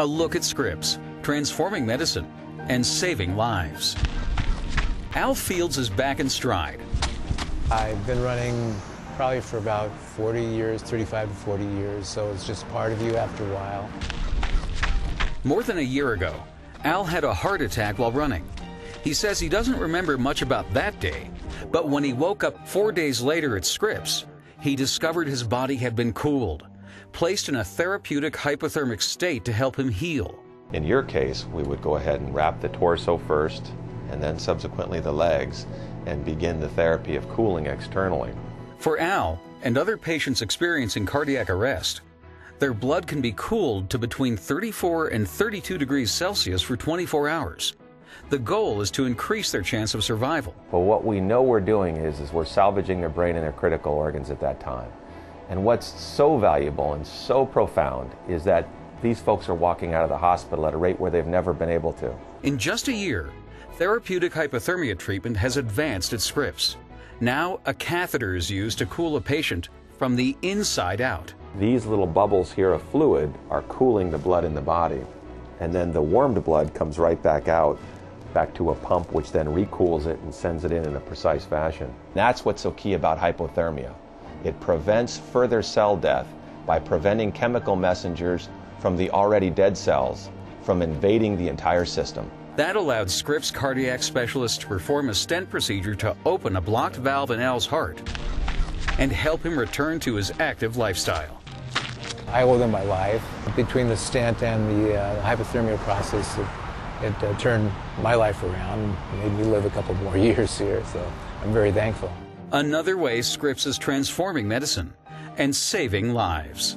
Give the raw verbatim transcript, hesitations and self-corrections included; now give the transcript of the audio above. A look at Scripps, transforming medicine and saving lives. Al Fields is back in stride. I've been running probably for about forty years, thirty-five to forty years, so it's just part of you after a while. More than a year ago, Al had a heart attack while running. He says he doesn't remember much about that day, but when he woke up four days later at Scripps, he discovered his body had been cooled, placed in a therapeutic hypothermic state to help him heal. In your case, we would go ahead and wrap the torso first, and then subsequently the legs, and begin the therapy of cooling externally. For Al and other patients experiencing cardiac arrest, their blood can be cooled to between thirty-four and thirty-two degrees Celsius for twenty-four hours. The goal is to increase their chance of survival. Well, what we know we're doing is, is we're salvaging their brain and their critical organs at that time. And what's so valuable and so profound is that these folks are walking out of the hospital at a rate where they've never been able to. In just a year, therapeutic hypothermia treatment has advanced at Scripps. Now, a catheter is used to cool a patient from the inside out. These little bubbles here of fluid are cooling the blood in the body, and then the warmed blood comes right back out, back to a pump, which then recools it and sends it in in a precise fashion. That's what's so key about hypothermia. It prevents further cell death by preventing chemical messengers from the already dead cells from invading the entire system. That allowed Scripps cardiac specialists to perform a stent procedure to open a blocked valve in Al's heart and help him return to his active lifestyle. I owe them my life. Between the stent and the uh, hypothermia process, it, it uh, turned my life around and made me live a couple more years here, so I'm very thankful. Another way Scripps is transforming medicine and saving lives.